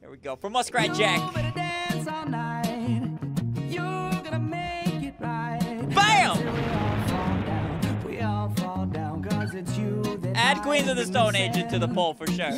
Here we go. For Muskrat Jack. Bam! Add Queens of the Stone Age to the poll for sure.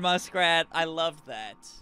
Muskrat, I love that.